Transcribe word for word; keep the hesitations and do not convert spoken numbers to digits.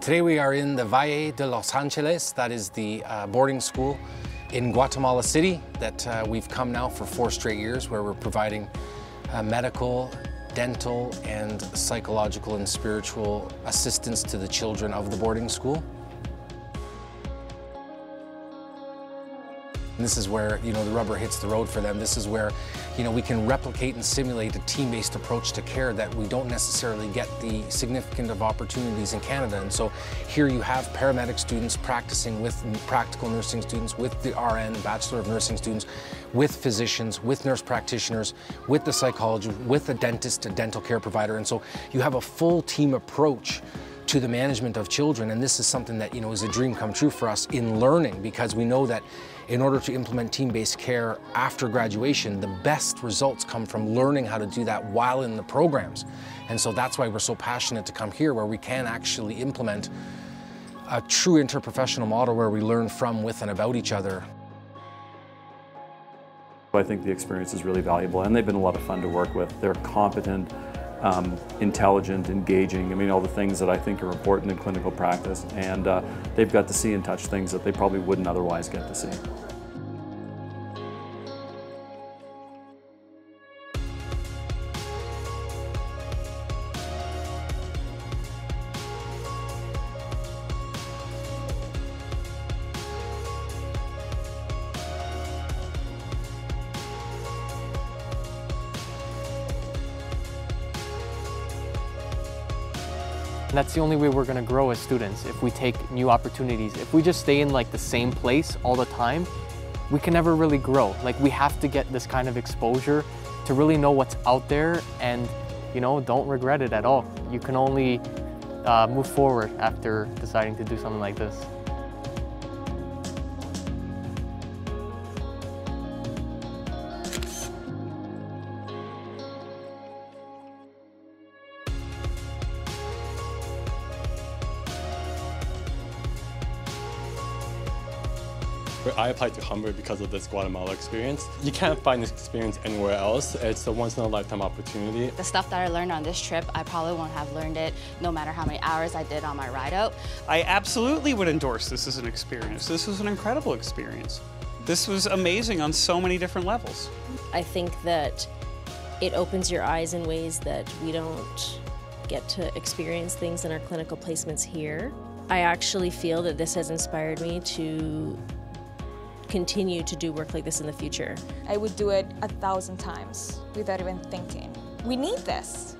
Today we are in the Valle de Los Angeles. That is the uh, boarding school in Guatemala City that uh, we've come now for four straight years, where we're providing uh, medical, dental, and psychological and spiritual assistance to the children of the boarding school. And this is where, you know, the rubber hits the road for them. This is where, you know, we can replicate and simulate a team-based approach to care that we don't necessarily get the significant of opportunities in Canada. And so here you have paramedic students practicing with practical nursing students, with the R N, Bachelor of Nursing students, with physicians, with nurse practitioners, with the psychologist, with a dentist, a dental care provider. And so you have a full team approach to the management of children, and this is something that, you know, is a dream come true for us in learning, because we know that in order to implement team-based care after graduation, the best results come from learning how to do that while in the programs. And so that's why we're so passionate to come here, where we can actually implement a true interprofessional model where we learn from, with, and about each other. I think the experience is really valuable, and they've been a lot of fun to work with. They're competent, Um, intelligent, engaging, I mean, all the things that I think are important in clinical practice, and uh, they've got to see and touch things that they probably wouldn't otherwise get to see. And that's the only way we're going to grow as students, if we take new opportunities. If we just stay in like the same place all the time, we can never really grow. Like, we have to get this kind of exposure to really know what's out there, and, you know, don't regret it at all. You can only uh, move forward after deciding to do something like this. I applied to Humber because of this Guatemala experience. You can't find this experience anywhere else. It's a once-in-a-lifetime opportunity. The stuff that I learned on this trip, I probably won't have learned it no matter how many hours I did on my ride out. I absolutely would endorse this as an experience. This was an incredible experience. This was amazing on so many different levels. I think that it opens your eyes in ways that we don't get to experience things in our clinical placements here. I actually feel that this has inspired me to continue to do work like this in the future. I would do it a thousand times without even thinking. We need this.